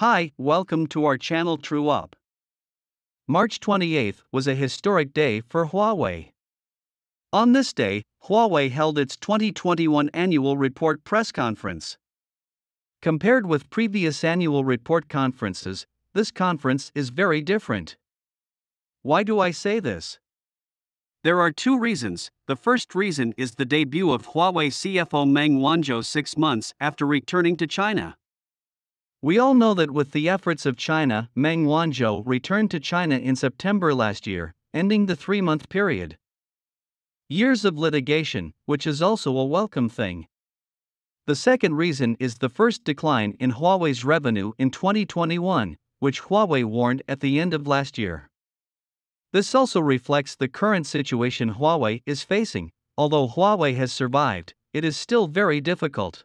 Hi, welcome to our channel TrueUp. March 28th was a historic day for Huawei. On this day, Huawei held its 2021 annual report press conference. Compared with previous annual report conferences, this conference is very different. Why do I say this? There are two reasons. The first reason is the debut of Huawei CFO Meng Wanzhou 6 months after returning to China. We all know that with the efforts of China, Meng Wanzhou returned to China in September last year, ending the 3-month period. Years of litigation, which is also a welcome thing. The second reason is the first decline in Huawei's revenue in 2021, which Huawei warned at the end of last year. This also reflects the current situation Huawei is facing. Although Huawei has survived, it is still very difficult.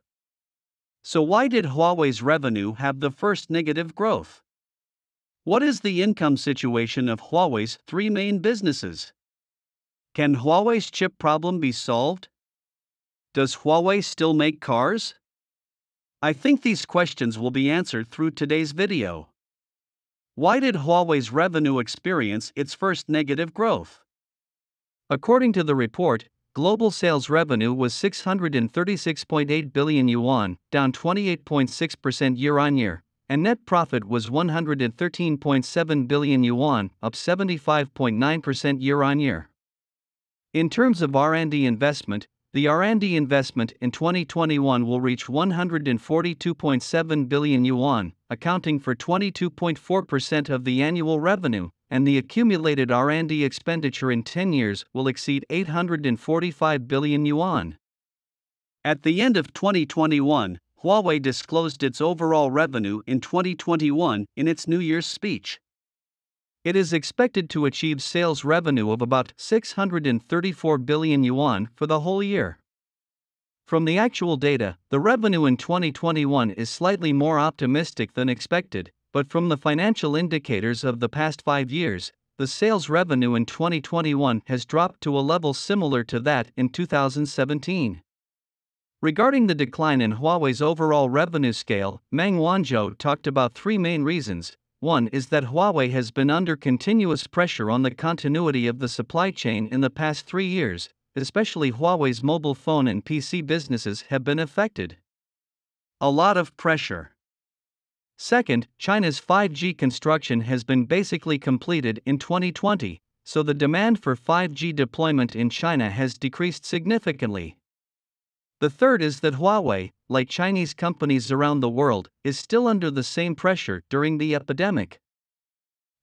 So why did Huawei's revenue have the first negative growth? What is the income situation of Huawei's 3 main businesses? Can Huawei's chip problem be solved? Does Huawei still make cars? I think these questions will be answered through today's video. Why did Huawei's revenue experience its first negative growth? According to the report, global sales revenue was 636.8 billion yuan, down 28.6% year-on-year, and net profit was 113.7 billion yuan, up 75.9% year-on-year. In terms of R&D investment, the R&D investment in 2021 will reach 142.7 billion yuan, accounting for 22.4% of the annual revenue, and the accumulated R&D expenditure in 10 years will exceed 845 billion yuan. At the end of 2021, Huawei disclosed its overall revenue in 2021 in its New Year's speech. It is expected to achieve sales revenue of about 634 billion yuan for the whole year. From the actual data, the revenue in 2021 is slightly more optimistic than expected, but from the financial indicators of the past 5 years, the sales revenue in 2021 has dropped to a level similar to that in 2017. Regarding the decline in Huawei's overall revenue scale, Meng Wanzhou talked about 3 main reasons. One is that Huawei has been under continuous pressure on the continuity of the supply chain in the past 3 years, especially Huawei's mobile phone and PC businesses have been affected. A lot of pressure. Second, China's 5G construction has been basically completed in 2020, so the demand for 5G deployment in China has decreased significantly. The third is that Huawei, like Chinese companies around the world, is still under the same pressure during the epidemic.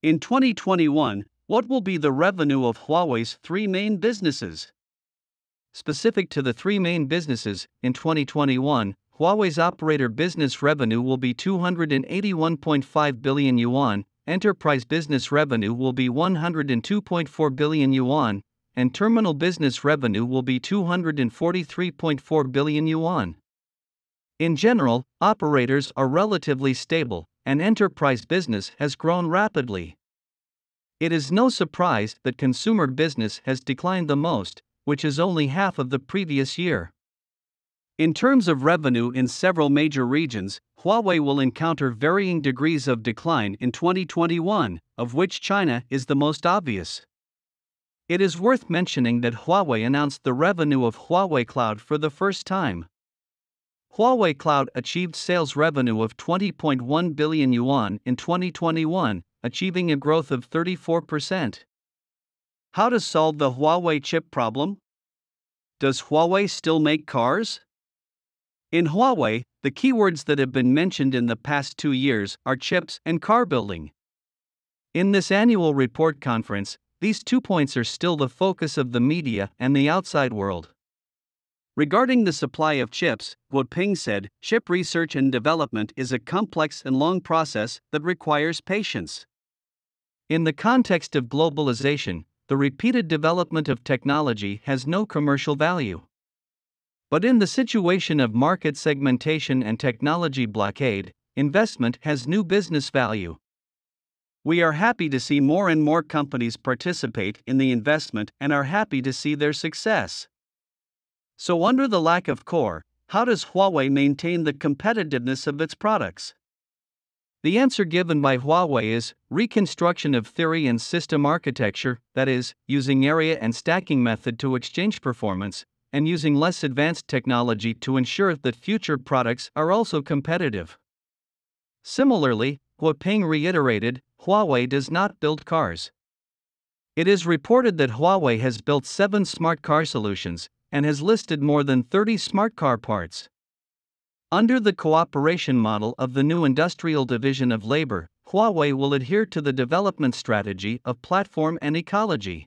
In 2021, what will be the revenue of Huawei's 3 main businesses? Specific to the 3 main businesses, in 2021, Huawei's operator business revenue will be 281.5 billion yuan, enterprise business revenue will be 102.4 billion yuan, and terminal business revenue will be 243.4 billion yuan. In general, operators are relatively stable, and enterprise business has grown rapidly. It is no surprise that consumer business has declined the most, which is only half of the previous year. In terms of revenue in several major regions, Huawei will encounter varying degrees of decline in 2021, of which China is the most obvious. It is worth mentioning that Huawei announced the revenue of Huawei Cloud for the first time. Huawei Cloud achieved sales revenue of 20.1 billion yuan in 2021, achieving a growth of 34%. How to solve the Huawei chip problem? Does Huawei still make cars? In Huawei, the keywords that have been mentioned in the past 2 years are chips and car building. In this annual report conference, these 2 points are still the focus of the media and the outside world. Regarding the supply of chips, Guo Ping said, "Chip research and development is a complex and long process that requires patience." In the context of globalization, the repeated development of technology has no commercial value. But in the situation of market segmentation and technology blockade, investment has new business value. We are happy to see more and more companies participate in the investment and are happy to see their success. So under the lack of core, how does Huawei maintain the competitiveness of its products? The answer given by Huawei is reconstruction of theory and system architecture, that is, using area and stacking method to exchange performance, and using less advanced technology to ensure that future products are also competitive. Similarly, Guo Ping reiterated, Huawei does not build cars. It is reported that Huawei has built 7 smart car solutions and has listed more than 30 smart car parts. Under the cooperation model of the new industrial division of labor, Huawei will adhere to the development strategy of platform and ecology.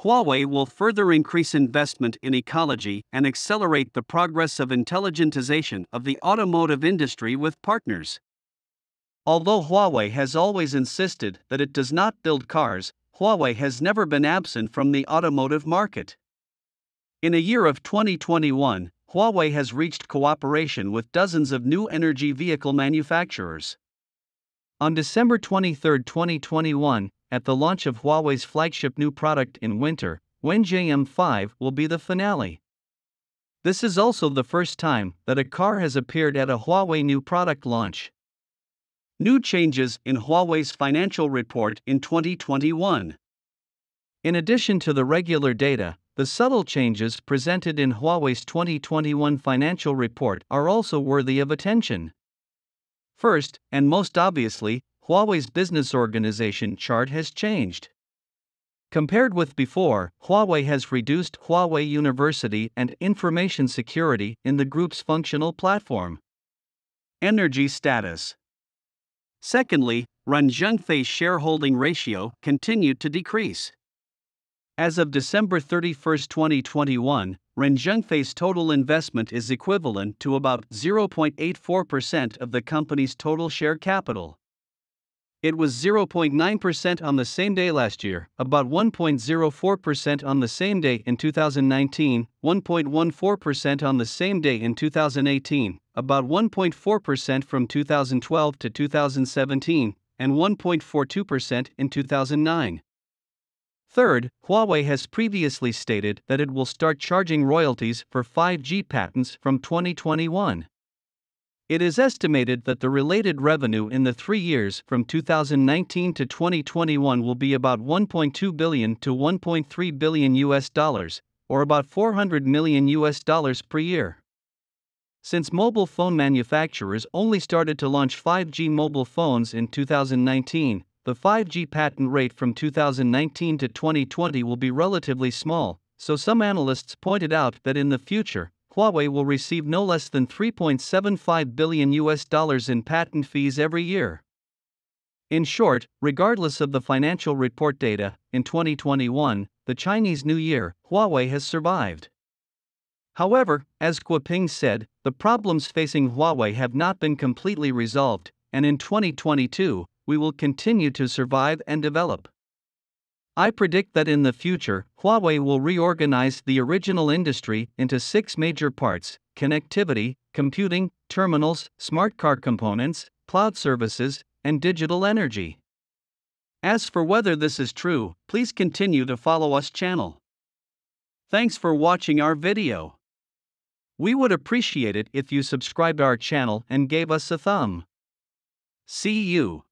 Huawei will further increase investment in ecology and accelerate the progress of intelligentization of the automotive industry with partners. Although Huawei has always insisted that it does not build cars, Huawei has never been absent from the automotive market. In a year of 2021, Huawei has reached cooperation with dozens of new energy vehicle manufacturers. On December 23, 2021, at the launch of Huawei's flagship new product in winter, Wenjie M5 will be the finale. This is also the first time that a car has appeared at a Huawei new product launch. New changes in Huawei's financial report in 2021. In addition to the regular data, the subtle changes presented in Huawei's 2021 financial report are also worthy of attention. First, and most obviously, Huawei's business organization chart has changed. Compared with before, Huawei has reduced Huawei University and Information Security in the group's functional platform. Energy status. Secondly, Ranzhengfei's shareholding ratio continued to decrease. As of December 31, 2021, Ranzhengfei's total investment is equivalent to about 0.84% of the company's total share capital. It was 0.9% on the same day last year, about 1.04% on the same day in 2019, 1.14% on the same day in 2018, about 1.4% from 2012 to 2017, and 1.42% in 2009. Third, Huawei has previously stated that it will start charging royalties for 5G patents from 2021. It is estimated that the related revenue in the 3 years from 2019 to 2021 will be about $1.2 billion to $1.3 billion, or about $400 million per year. Since mobile phone manufacturers only started to launch 5G mobile phones in 2019, the 5G patent rate from 2019 to 2020 will be relatively small, so some analysts pointed out that in the future, Huawei will receive no less than $3.75 billion in patent fees every year. In short, regardless of the financial report data, in 2021, the Chinese New Year, Huawei has survived. However, as Guo Ping said, the problems facing Huawei have not been completely resolved, and in 2022, we will continue to survive and develop. I predict that in the future, Huawei will reorganize the original industry into 6 major parts: connectivity, computing, terminals, smart car components, cloud services, and digital energy. As for whether this is true, please continue to follow us channel. Thanks for watching our video. We would appreciate it if you subscribed our channel and gave us a thumb. See you.